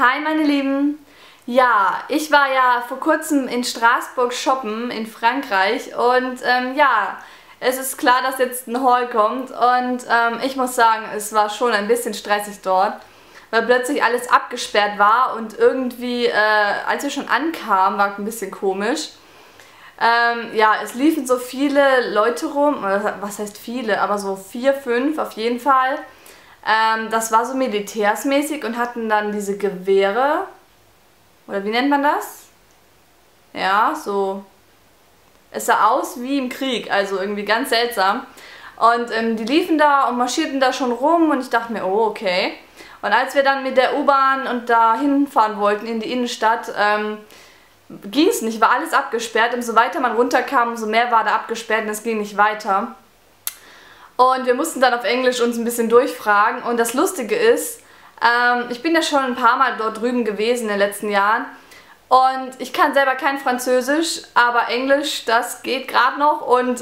Hi meine Lieben! Ja, ich war ja vor kurzem in Straßburg shoppen, in Frankreich, und ja, es ist klar, dass jetzt ein Haul kommt, und ich muss sagen, es war schon ein bisschen stressig dort, weil plötzlich alles abgesperrt war und irgendwie, als wir schon ankamen, war es ein bisschen komisch. Ja, es liefen so viele Leute rum, was heißt viele, aber so 4, 5 auf jeden Fall. Das war so militärsmäßig und hatten dann diese Gewehre, oder wie nennt man das? Ja, so. Es sah aus wie im Krieg, also irgendwie ganz seltsam. Und die liefen da und marschierten da schon rum und ich dachte mir, oh, okay. Und als wir dann mit der U-Bahn und da hinfahren wollten in die Innenstadt, ging es nicht, war alles abgesperrt. Umso weiter man runterkam, umso mehr war da abgesperrt und es ging nicht weiter. Und wir mussten dann auf Englisch uns ein bisschen durchfragen. Und das Lustige ist, ich bin ja schon ein paar Mal dort drüben gewesen in den letzten Jahren. Und ich kann selber kein Französisch, aber Englisch, das geht gerade noch. Und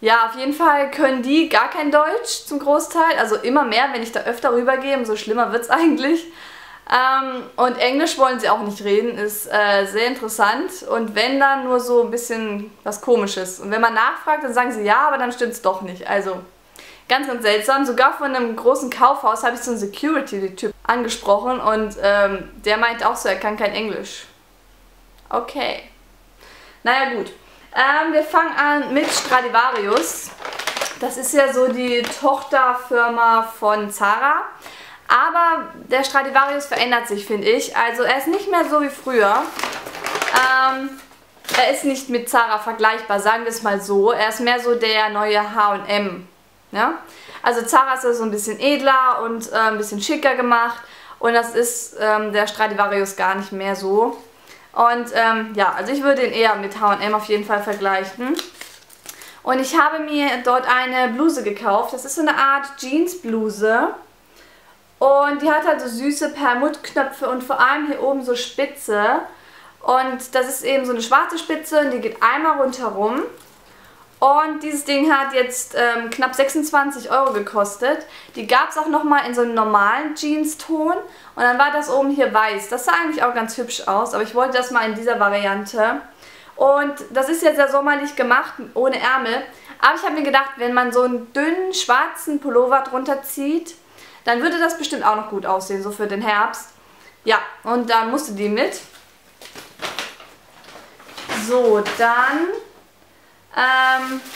ja, auf jeden Fall können die gar kein Deutsch zum Großteil. Also immer mehr, wenn ich da öfter rübergehe, umso schlimmer wird es eigentlich. Und Englisch wollen sie auch nicht reden, ist sehr interessant. Und wenn, dann nur so ein bisschen was Komisches. Und wenn man nachfragt, dann sagen sie ja, aber dann stimmt es doch nicht. Also ganz, ganz seltsam. Sogar von einem großen Kaufhaus habe ich so einen Security-Typ angesprochen und der meint auch so, er kann kein Englisch. Okay. Naja, gut. Wir fangen an mit Stradivarius. Das ist ja so die Tochterfirma von Zara. Aber der Stradivarius verändert sich, finde ich. Also er ist nicht mehr so wie früher. Er ist nicht mit Zara vergleichbar, sagen wir es mal so. Er ist mehr so der neue H&M. Ja? Also Zara ist ja so ein bisschen edler und ein bisschen schicker gemacht. Und das ist der Stradivarius gar nicht mehr so. Und ja, also ich würde ihn eher mit H&M auf jeden Fall vergleichen. Und ich habe mir dort eine Bluse gekauft. Das ist so eine Art Jeansbluse. Und die hat halt so süße Perlmuttknöpfe und vor allem hier oben so Spitze. Und das ist eben so eine schwarze Spitze und die geht einmal rundherum. Und dieses Ding hat jetzt knapp 26 € gekostet. Die gab es auch nochmal in so einem normalen Jeanston. Und dann war das oben hier weiß. Das sah eigentlich auch ganz hübsch aus, aber ich wollte das mal in dieser Variante. Und das ist jetzt ja sommerlich gemacht, ohne Ärmel. Aber ich habe mir gedacht, wenn man so einen dünnen schwarzen Pullover drunter zieht, dann würde das bestimmt auch noch gut aussehen, so für den Herbst. Ja, und dann musste die mit. So, dann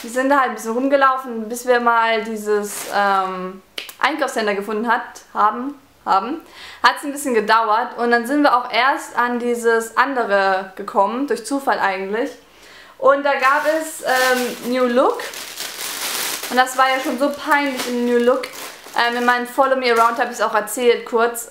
wir sind da halt ein bisschen rumgelaufen, bis wir mal dieses Einkaufscenter gefunden haben. Hat es ein bisschen gedauert und dann sind wir auch erst an dieses andere gekommen, durch Zufall eigentlich. Und da gab es New Look und das war ja schon so peinlich in New Look. In meinem Follow Me Around habe ich es auch erzählt, kurz.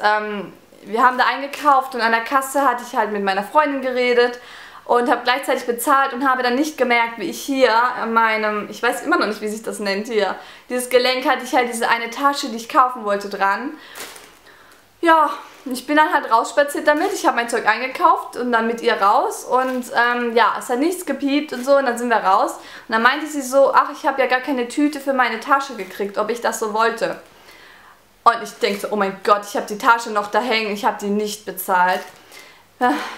Wir haben da eingekauft und an der Kasse hatte ich halt mit meiner Freundin geredet und habe gleichzeitig bezahlt und habe dann nicht gemerkt, wie ich hier an meinem, ich weiß immer noch nicht, wie sich das nennt hier, dieses Gelenk hatte ich halt diese eine Tasche, die ich kaufen wollte, dran. Ja, ich bin dann halt rausspaziert damit, ich habe mein Zeug eingekauft und dann mit ihr raus und ja, es hat nichts gepiept und so und dann sind wir raus. Und dann meinte sie so, ach, ich habe ja gar keine Tüte für meine Tasche gekriegt, ob ich das so wollte. Und ich denke so, oh mein Gott, ich habe die Tasche noch da hängen, ich habe die nicht bezahlt.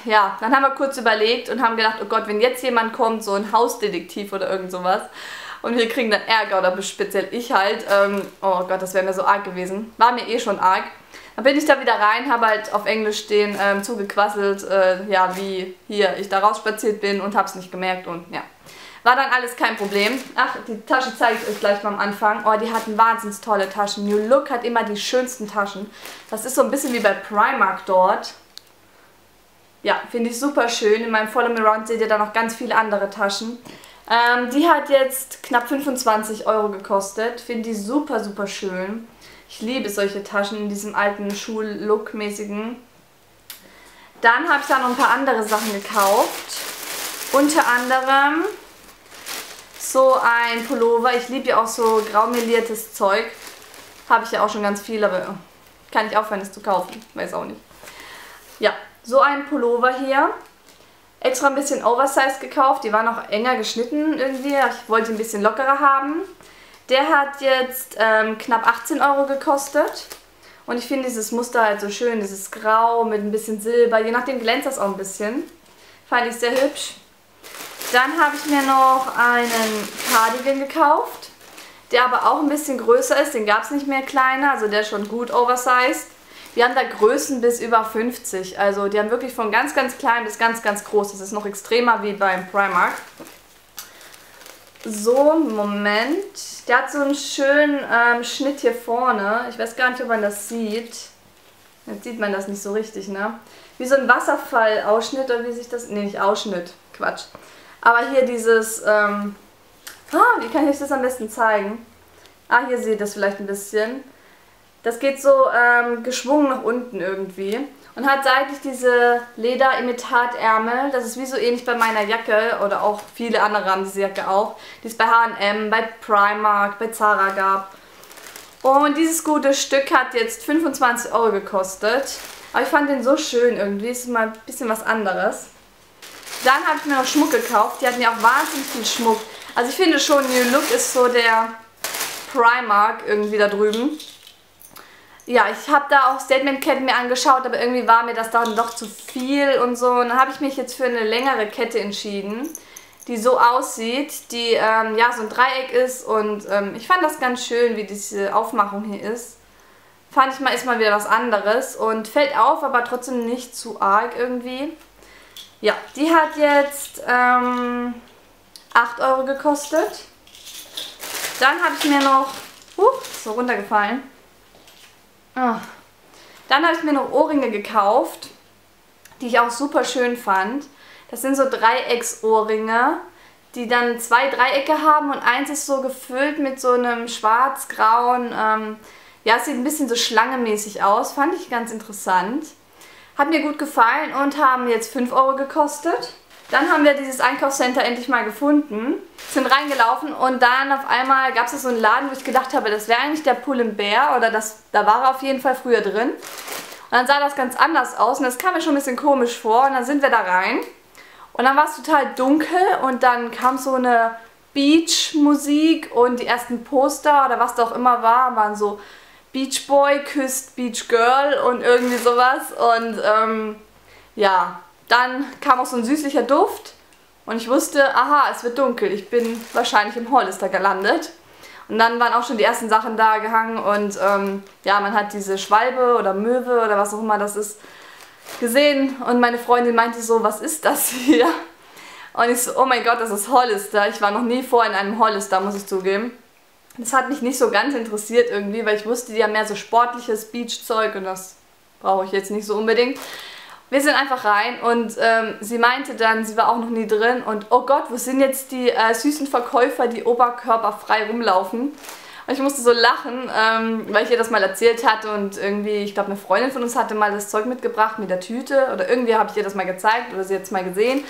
Ja, dann haben wir kurz überlegt und haben gedacht, oh Gott, wenn jetzt jemand kommt, so ein Hausdetektiv oder irgend sowas und wir kriegen dann Ärger oder speziell ich halt, oh Gott, das wäre mir so arg gewesen, war mir eh schon arg. Dann bin ich da wieder rein, habe halt auf Englisch den zugequasselt, ja, wie hier ich da rausspaziert bin und habe es nicht gemerkt und ja. War dann alles kein Problem. Ach, die Tasche zeige ich euch gleich mal am Anfang. Oh, die hatten wahnsinnig tolle Taschen. New Look hat immer die schönsten Taschen. Das ist so ein bisschen wie bei Primark dort. Ja, finde ich super schön. In meinem Follow Me Around seht ihr da noch ganz viele andere Taschen. Die hat jetzt knapp 25 € gekostet. Finde die super, super schön. Ich liebe solche Taschen in diesem alten Schul-Look-mäßigen. Dann habe ich da noch ein paar andere Sachen gekauft. Unter anderem so ein Pullover. Ich liebe ja auch so graumeliertes Zeug. Habe ich ja auch schon ganz viel, aber kann ich aufhören, es zu kaufen. Weiß auch nicht. Ja, so ein Pullover hier. Extra ein bisschen Oversize gekauft. Die waren auch enger geschnitten irgendwie. Ich wollte ein bisschen lockerer haben. Der hat jetzt knapp 18 € gekostet Und ich finde dieses Muster halt so schön, dieses Grau mit ein bisschen Silber, je nachdem glänzt das auch ein bisschen. Fand ich sehr hübsch. Dann habe ich mir noch einen Cardigan gekauft, der aber auch ein bisschen größer ist. Den gab es nicht mehr kleiner, also der ist schon gut oversized. Die haben da Größen bis über 50, also die haben wirklich von ganz, ganz klein bis ganz, ganz groß. Das ist noch extremer wie beim Primark. So, Moment. Der hat so einen schönen Schnitt hier vorne. Ich weiß gar nicht, ob man das sieht. Jetzt sieht man das nicht so richtig, ne? Wie so ein Wasserfallausschnitt oder wie sich das... Ne, nicht Ausschnitt. Quatsch. Aber hier dieses... wie kann ich euch das am besten zeigen? Ah, hier seht ihr das vielleicht ein bisschen. Das geht so geschwungen nach unten irgendwie. Und hat seitlich diese Leder-Imitatärmel. Das ist wie so ähnlich bei meiner Jacke oder auch viele andere haben diese Jacke auch. Die es bei H&M, bei Primark, bei Zara gab. Und dieses gute Stück hat jetzt 25 Euro gekostet. Aber ich fand den so schön irgendwie. Ist mal ein bisschen was anderes. Dann habe ich mir noch Schmuck gekauft. Die hatten ja auch wahnsinnig viel Schmuck. Also ich finde schon, New Look ist so der Primark irgendwie da drüben. Ja, ich habe da auch Statement-Ketten mir angeschaut, aber irgendwie war mir das dann doch zu viel und so. Und dann habe ich mich jetzt für eine längere Kette entschieden, die so aussieht, die ja so ein Dreieck ist. Und ich fand das ganz schön, wie diese Aufmachung hier ist. Fand ich mal, ist mal wieder was anderes und fällt auf, aber trotzdem nicht zu arg irgendwie. Ja, die hat jetzt 8 Euro gekostet. Dann habe ich mir noch... ist so runtergefallen. Dann habe ich mir noch Ohrringe gekauft, die ich auch super schön fand. Das sind so Dreiecksohrringe, die dann zwei Dreiecke haben und eins ist so gefüllt mit so einem schwarz-grauen, ja, es sieht ein bisschen so schlangemäßig aus. Fand ich ganz interessant. Hat mir gut gefallen und haben jetzt 5 Euro gekostet. Dann haben wir dieses Einkaufscenter endlich mal gefunden, sind reingelaufen und dann auf einmal gab es so einen Laden, wo ich gedacht habe, das wäre eigentlich der Pull & Bear oder das, da war er auf jeden Fall früher drin. Und dann sah das ganz anders aus und das kam mir schon ein bisschen komisch vor und dann sind wir da rein und dann war es total dunkel und dann kam so eine Beach-Musik und die ersten Poster oder was da auch immer war, waren so Beach Boy küsst Beach Girl und irgendwie sowas und ja... Dann kam auch so ein süßlicher Duft und ich wusste, aha, es wird dunkel. Ich bin wahrscheinlich im Hollister gelandet. Und dann waren auch schon die ersten Sachen da gehangen und ja, man hat diese Schwalbe oder Möwe oder was auch immer das ist gesehen. Und meine Freundin meinte so, was ist das hier? Und ich so, oh mein Gott, das ist Hollister. Ich war noch nie vorher in einem Hollister, muss ich zugeben. Das hat mich nicht so ganz interessiert irgendwie, weil ich wusste, die haben mehr so sportliches Beachzeug und das brauche ich jetzt nicht so unbedingt. Wir sind einfach rein und sie meinte dann, sie war auch noch nie drin und oh Gott, wo sind jetzt die süßen Verkäufer, die oberkörperfrei rumlaufen? Und ich musste so lachen, weil ich ihr das mal erzählt hatte und irgendwie, ich glaube, eine Freundin von uns hatte mal das Zeug mitgebracht mit der Tüte oder irgendwie habe ich ihr das mal gezeigt oder sie hat es mal gesehen.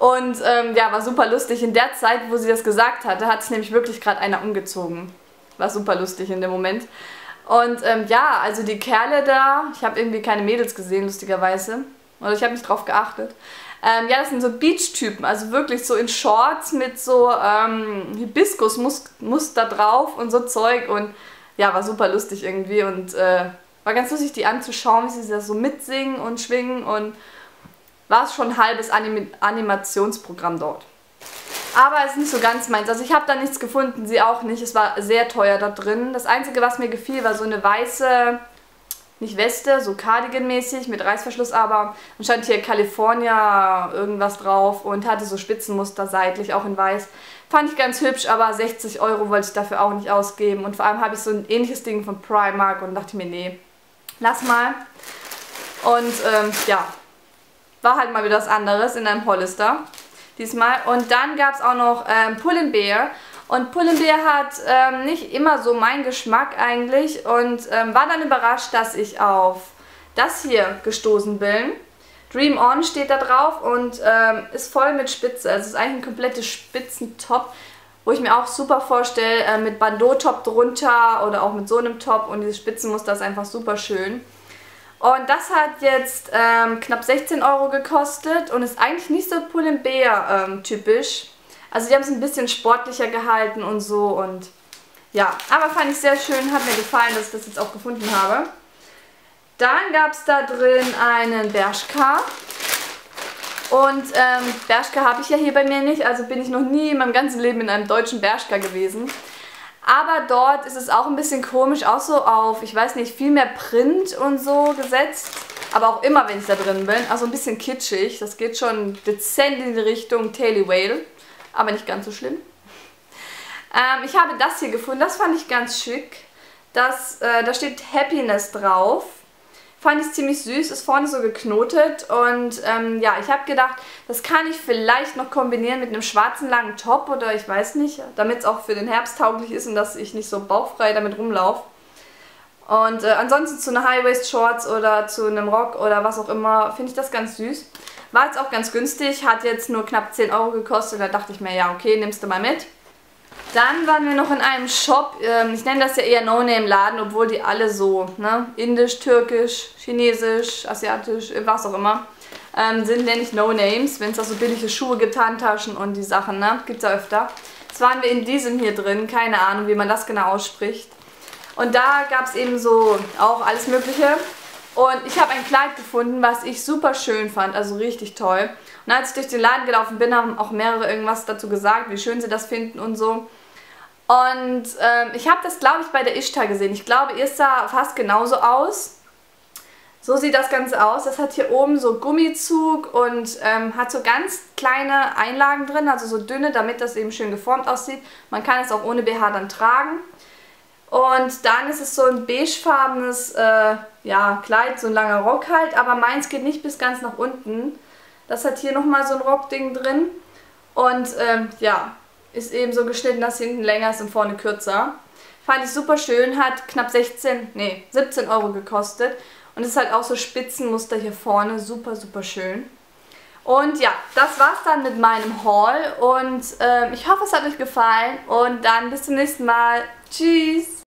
Und ja, war super lustig. In der Zeit, wo sie das gesagt hatte, hat es nämlich wirklich gerade einer umgezogen. War super lustig in dem Moment. Und ja, also die Kerle da, ich habe irgendwie keine Mädels gesehen, lustigerweise. Oder ich habe nicht drauf geachtet. Ja, das sind so Beach-Typen, also wirklich so in Shorts mit so Hibiskus-Muster drauf und so Zeug. Und ja, war super lustig irgendwie und war ganz lustig, die anzuschauen, wie sie das so mitsingen und schwingen. Und war es schon ein halbes Animationsprogramm dort. Aber es ist nicht so ganz meins. Also ich habe da nichts gefunden, sie auch nicht. Es war sehr teuer da drin. Das Einzige, was mir gefiel, war so eine weiße, nicht Weste, so Cardigan-mäßig mit Reißverschluss, aber dann stand hier California irgendwas drauf und hatte so Spitzenmuster seitlich, auch in weiß. Fand ich ganz hübsch, aber 60 Euro wollte ich dafür auch nicht ausgeben. Und vor allem habe ich so ein ähnliches Ding von Primark und dachte mir, nee, lass mal. Und ja, war halt mal wieder was anderes in einem Hollister. Diesmal. Und dann gab es auch noch Pull & Bear. Und Pull & Bear hat nicht immer so meinen Geschmack eigentlich. Und war dann überrascht, dass ich auf das hier gestoßen bin. Dream On steht da drauf und ist voll mit Spitze. Also es ist eigentlich ein komplettes Spitzentop, wo ich mir auch super vorstelle, mit Bandeau-Top drunter oder auch mit so einem Top. Und dieses Spitzenmuster ist einfach super schön. Und das hat jetzt knapp 16 Euro gekostet und ist eigentlich nicht so Pull & Bear typisch. Also die haben es ein bisschen sportlicher gehalten und so und ja. Aber fand ich sehr schön, hat mir gefallen, dass ich das jetzt auch gefunden habe. Dann gab es da drin einen Bershka. Und Bershka habe ich ja hier bei mir nicht, also bin ich noch nie in meinem ganzen Leben in einem deutschen Bershka gewesen. Aber dort ist es auch ein bisschen komisch, auch so auf, ich weiß nicht, viel mehr Print und so gesetzt. Aber auch immer, wenn ich da drin bin, also ein bisschen kitschig. Das geht schon dezent in die Richtung Tally Weijl, aber nicht ganz so schlimm. Ich habe das hier gefunden, das fand ich ganz schick. Das, da steht Happiness drauf. Fand ich ziemlich süß, ist vorne so geknotet und ja, ich habe gedacht, das kann ich vielleicht noch kombinieren mit einem schwarzen langen Top oder ich weiß nicht, damit es auch für den Herbst tauglich ist und dass ich nicht so bauchfrei damit rumlaufe. Und ansonsten zu einer High-Waist-Shorts oder zu einem Rock oder was auch immer, finde ich das ganz süß. War jetzt auch ganz günstig, hat jetzt nur knapp 10 Euro gekostet, da dachte ich mir, ja okay, nimmst du mal mit. Dann waren wir noch in einem Shop, ich nenne das ja eher No-Name-Laden, obwohl die alle so, ne, indisch, türkisch, chinesisch, asiatisch, was auch immer, sind, nenne ich No-Names, wenn es da so billige Schuhe gibt, Handtaschen und die Sachen, ne, gibt es ja öfter. Jetzt waren wir in diesem hier drin, keine Ahnung, wie man das genau ausspricht. Und da gab es eben so auch alles Mögliche. Und ich habe ein Kleid gefunden, was ich super schön fand, also richtig toll. Und als ich durch den Laden gelaufen bin, haben auch mehrere irgendwas dazu gesagt, wie schön sie das finden und so. Und ich habe das, glaube ich, bei der Ishtar gesehen. Ich glaube, ihr sah fast genauso aus. So sieht das Ganze aus. Das hat hier oben so Gummizug und hat so ganz kleine Einlagen drin, also so dünne, damit das eben schön geformt aussieht. Man kann es auch ohne BH dann tragen. Und dann ist es so ein beigefarbenes ja, Kleid, so ein langer Rock halt, aber meins geht nicht bis ganz nach unten. Das hat hier nochmal so ein Rockding drin und ja, ist eben so geschnitten, dass hinten länger ist und vorne kürzer. Fand ich super schön, hat knapp 17 Euro gekostet und ist halt auch so Spitzenmuster hier vorne, super, super schön. Und ja, das war's dann mit meinem Haul und ich hoffe, es hat euch gefallen und dann bis zum nächsten Mal. Tschüss!